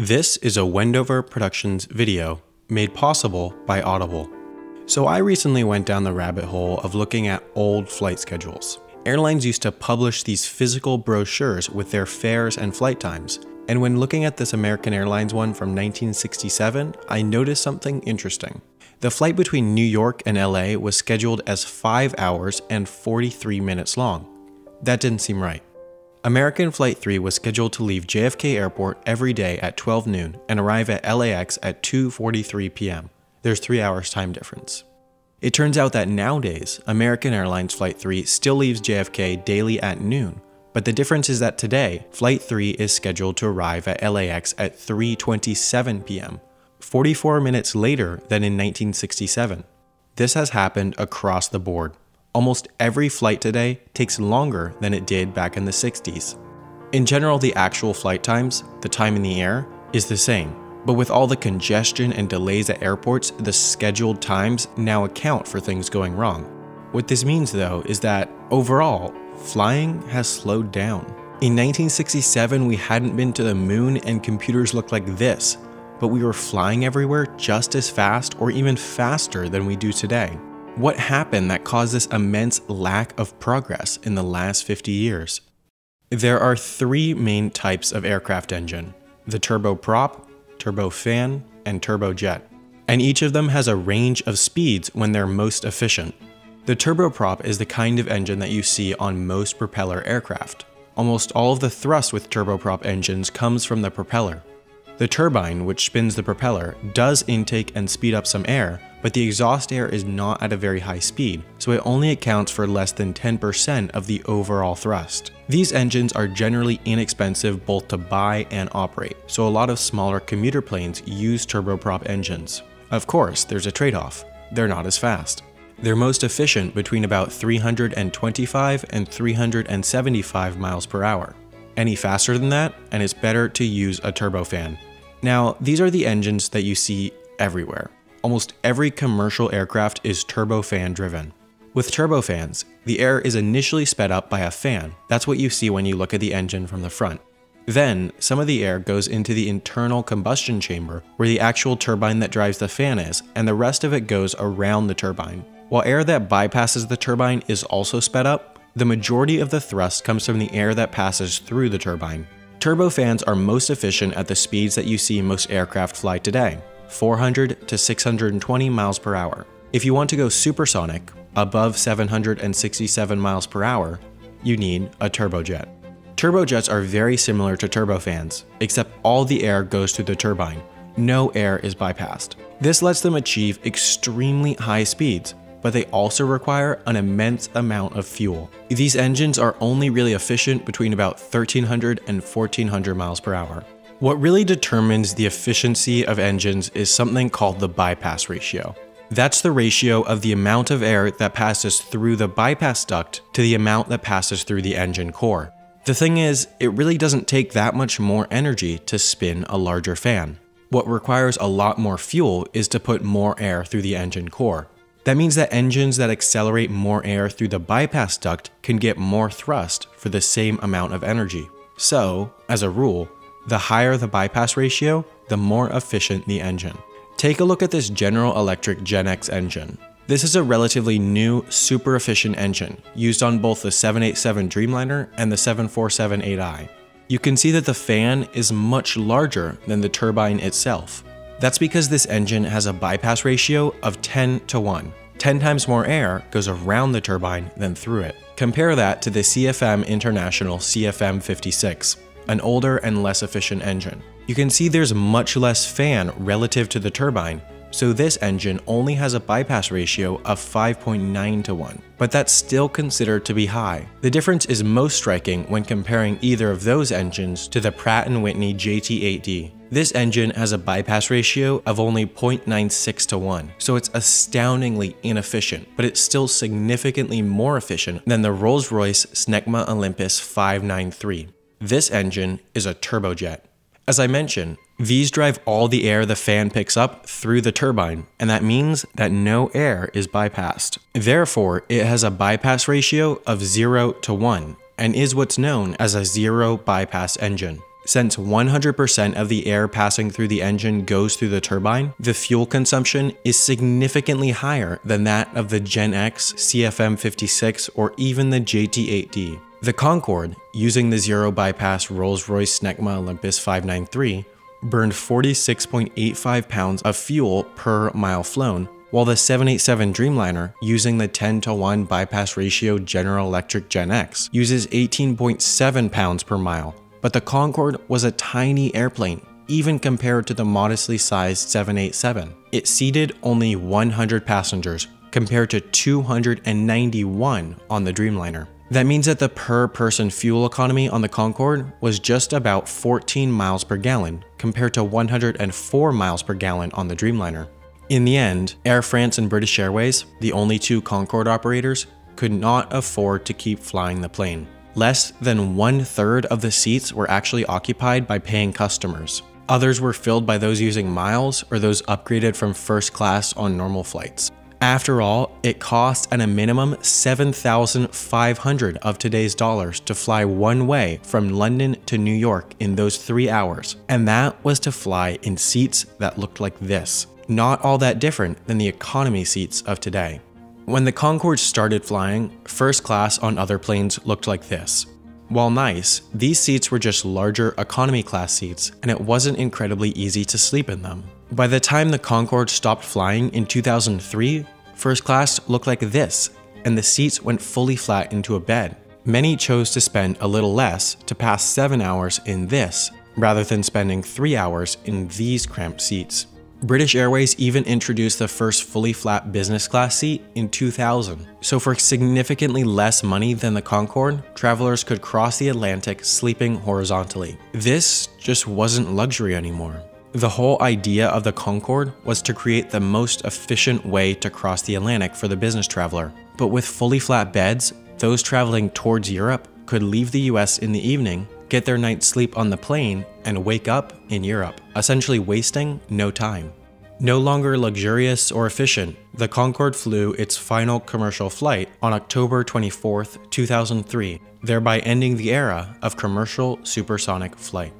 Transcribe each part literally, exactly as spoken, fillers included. This is a Wendover Productions video made possible by Audible. So I recently went down the rabbit hole of looking at old flight schedules. Airlines used to publish these physical brochures with their fares and flight times. And when looking at this American Airlines one from nineteen sixty-seven, I noticed something interesting. The flight between New York and L A was scheduled as five hours and forty-three minutes long. That didn't seem right. American Flight three was scheduled to leave J F K Airport every day at twelve noon and arrive at L A X at two forty-three p m There's three hours time difference. It turns out that nowadays, American Airlines Flight three still leaves J F K daily at noon, but the difference is that today, Flight three is scheduled to arrive at L A X at three twenty-seven p m, forty-four minutes later than in nineteen sixty-seven. This has happened across the board. Almost every flight today takes longer than it did back in the sixties. In general, the actual flight times, the time in the air, is the same, but with all the congestion and delays at airports, the scheduled times now account for things going wrong. What this means though is that, overall, flying has slowed down. In nineteen sixty-seven, we hadn't been to the moon and computers looked like this, but we were flying everywhere just as fast or even faster than we do today. What happened that caused this immense lack of progress in the last fifty years? There are three main types of aircraft engine: the turboprop, turbofan, and turbojet. And each of them has a range of speeds when they're most efficient. The turboprop is the kind of engine that you see on most propeller aircraft. Almost all of the thrust with turboprop engines comes from the propeller. The turbine, which spins the propeller, does intake and speed up some air, but the exhaust air is not at a very high speed, so it only accounts for less than ten percent of the overall thrust. These engines are generally inexpensive both to buy and operate, so a lot of smaller commuter planes use turboprop engines. Of course, there's a trade-off. They're not as fast. They're most efficient between about three twenty-five and three seventy-five miles per hour. Any faster than that, and it's better to use a turbofan. Now, these are the engines that you see everywhere. Almost every commercial aircraft is turbofan driven. With turbofans, the air is initially sped up by a fan. That's what you see when you look at the engine from the front. Then, some of the air goes into the internal combustion chamber where the actual turbine that drives the fan is, and the rest of it goes around the turbine. While air that bypasses the turbine is also sped up, the majority of the thrust comes from the air that passes through the turbine. Turbofans are most efficient at the speeds that you see most aircraft fly today, four hundred to six hundred twenty miles per hour. If you want to go supersonic, above seven hundred sixty-seven miles per hour, you need a turbojet. Turbojets are very similar to turbofans, except all the air goes through the turbine. No air is bypassed. This lets them achieve extremely high speeds, but they also require an immense amount of fuel. These engines are only really efficient between about thirteen hundred and fourteen hundred miles per hour. What really determines the efficiency of engines is something called the bypass ratio. That's the ratio of the amount of air that passes through the bypass duct to the amount that passes through the engine core. The thing is, it really doesn't take that much more energy to spin a larger fan. What requires a lot more fuel is to put more air through the engine core. That means that engines that accelerate more air through the bypass duct can get more thrust for the same amount of energy. So, as a rule, the higher the bypass ratio, the more efficient the engine. Take a look at this General Electric GenX engine. This is a relatively new, super efficient engine, used on both the seven eighty-seven Dreamliner and the seven forty-seven eight i. You can see that the fan is much larger than the turbine itself. That's because this engine has a bypass ratio of ten to one. ten times more air goes around the turbine than through it. Compare that to the C F M International C F M fifty-six. An older and less efficient engine. You can see there's much less fan relative to the turbine, so this engine only has a bypass ratio of five point nine to one, but that's still considered to be high. The difference is most striking when comparing either of those engines to the Pratt and Whitney J T eight D. This engine has a bypass ratio of only zero point nine six to one, so it's astoundingly inefficient, but it's still significantly more efficient than the Rolls-Royce Snecma Olympus five ninety-three. This engine is a turbojet. As I mentioned, these drive all the air the fan picks up through the turbine, and that means that no air is bypassed. Therefore, it has a bypass ratio of zero to one, and is what's known as a zero bypass engine. Since one hundred percent of the air passing through the engine goes through the turbine, the fuel consumption is significantly higher than that of the GenX, C F M fifty-six, or even the J T eight D. The Concorde, using the zero bypass Rolls-Royce Snecma Olympus five ninety-three, burned forty-six point eight five pounds of fuel per mile flown, while the seven eighty-seven Dreamliner, using the ten to one bypass ratio General Electric GenX, uses eighteen point seven pounds per mile. But the Concorde was a tiny airplane, even compared to the modestly sized seven eighty-seven. It seated only one hundred passengers, compared to two hundred ninety-one on the Dreamliner. That means that the per-person fuel economy on the Concorde was just about fourteen miles per gallon, compared to one hundred four miles per gallon on the Dreamliner. In the end, Air France and British Airways, the only two Concorde operators, could not afford to keep flying the plane. Less than one-third of the seats were actually occupied by paying customers. Others were filled by those using miles or those upgraded from first class on normal flights. After all, it costs at a minimum seven thousand five hundred dollars of today's dollars to fly one way from London to New York in those three hours, and that was to fly in seats that looked like this. Not all that different than the economy seats of today. When the Concorde started flying, first class on other planes looked like this. While nice, these seats were just larger economy class seats, and it wasn't incredibly easy to sleep in them. By the time the Concorde stopped flying in two thousand three, first class looked like this, and the seats went fully flat into a bed. Many chose to spend a little less to pass seven hours in this, rather than spending three hours in these cramped seats. British Airways even introduced the first fully flat business class seat in two thousand. So for significantly less money than the Concorde, travelers could cross the Atlantic sleeping horizontally. This just wasn't luxury anymore. The whole idea of the Concorde was to create the most efficient way to cross the Atlantic for the business traveler. But with fully flat beds, those traveling towards Europe could leave the U S in the evening, get their night's sleep on the plane, and wake up in Europe, essentially wasting no time. No longer luxurious or efficient, the Concorde flew its final commercial flight on October twenty-fourth, two thousand three, thereby ending the era of commercial supersonic flight.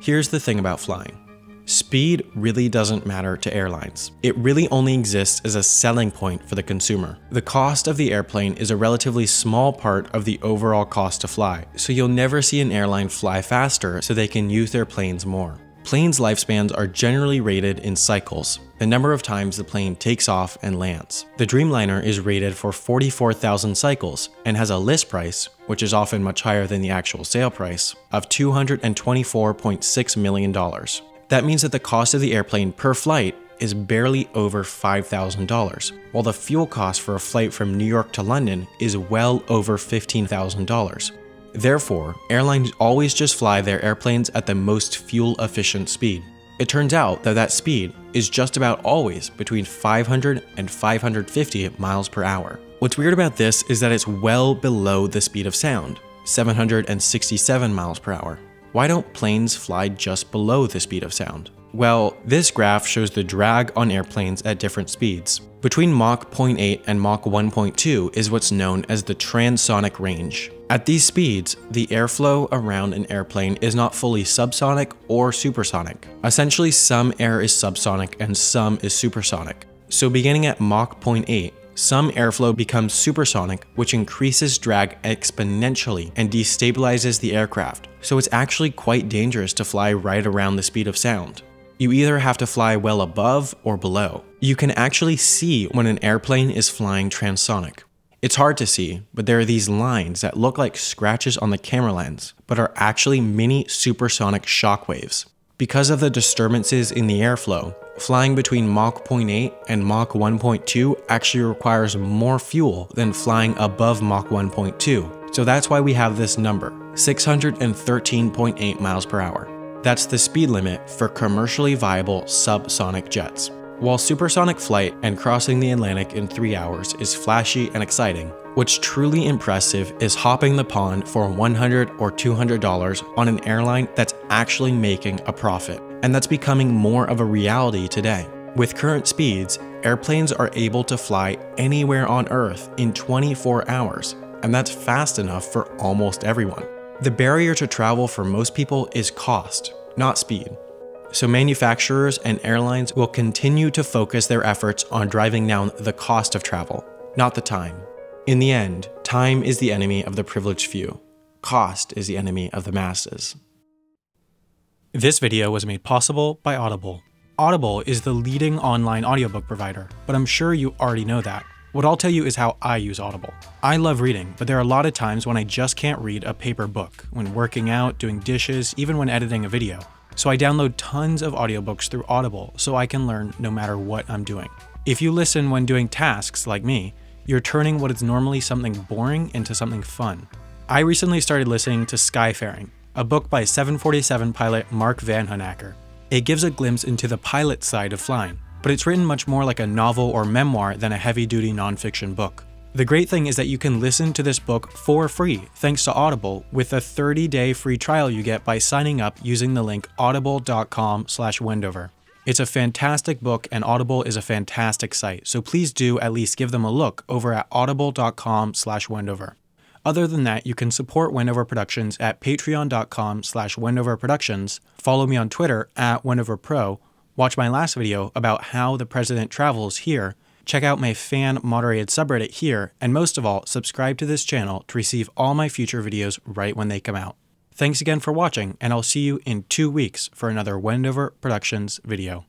Here's the thing about flying. Speed really doesn't matter to airlines. It really only exists as a selling point for the consumer. The cost of the airplane is a relatively small part of the overall cost to fly, so you'll never see an airline fly faster so they can use their planes more. Planes' lifespans are generally rated in cycles, the number of times the plane takes off and lands. The Dreamliner is rated for forty-four thousand cycles and has a list price, which is often much higher than the actual sale price, of two hundred twenty-four point six million dollars. That means that the cost of the airplane per flight is barely over five thousand dollars, while the fuel cost for a flight from New York to London is well over fifteen thousand dollars. Therefore, airlines always just fly their airplanes at the most fuel-efficient speed. It turns out that that speed is just about always between five hundred and five hundred fifty miles per hour. What's weird about this is that it's well below the speed of sound, seven hundred sixty-seven miles per hour. Why don't planes fly just below the speed of sound? Well, this graph shows the drag on airplanes at different speeds. Between Mach zero point eight and Mach one point two is what's known as the transonic range. At these speeds, the airflow around an airplane is not fully subsonic or supersonic. Essentially, some air is subsonic and some is supersonic. So beginning at Mach zero point eight, some airflow becomes supersonic, which increases drag exponentially and destabilizes the aircraft, so it's actually quite dangerous to fly right around the speed of sound. You either have to fly well above or below. You can actually see when an airplane is flying transonic. It's hard to see, but there are these lines that look like scratches on the camera lens, but are actually mini supersonic shockwaves. Because of the disturbances in the airflow, flying between Mach zero point eight and Mach one point two actually requires more fuel than flying above Mach one point two, so that's why we have this number, six hundred thirteen point eight miles per hour. That's the speed limit for commercially viable subsonic jets. While supersonic flight and crossing the Atlantic in three hours is flashy and exciting, what's truly impressive is hopping the pond for one hundred or two hundred dollars on an airline that's actually making a profit. And that's becoming more of a reality today. With current speeds, airplanes are able to fly anywhere on Earth in twenty-four hours, and that's fast enough for almost everyone. The barrier to travel for most people is cost, not speed. So manufacturers and airlines will continue to focus their efforts on driving down the cost of travel, not the time. In the end, time is the enemy of the privileged few. Cost is the enemy of the masses. This video was made possible by Audible. Audible is the leading online audiobook provider, but I'm sure you already know that. What I'll tell you is how I use Audible. I love reading, but there are a lot of times when I just can't read a paper book, when working out, doing dishes, even when editing a video. So I download tons of audiobooks through Audible so I can learn no matter what I'm doing. If you listen when doing tasks like me, you're turning what is normally something boring into something fun. I recently started listening to Skyfaring, a book by seven forty-seven pilot Mark Van Honacker. It gives a glimpse into the pilot side of flying, but it's written much more like a novel or memoir than a heavy-duty nonfiction book. The great thing is that you can listen to this book for free thanks to Audible with a thirty-day free trial you get by signing up using the link audible dot com slash Wendover. It's a fantastic book and Audible is a fantastic site, so please do at least give them a look over at audible dot com slash Wendover. Other than that, you can support Wendover Productions at patreon dot com slash Wendover Productions, follow me on Twitter at Wendover Pro, watch my last video about how the president travels here, check out my fan-moderated subreddit here, and most of all, subscribe to this channel to receive all my future videos right when they come out. Thanks again for watching, and I'll see you in two weeks for another Wendover Productions video.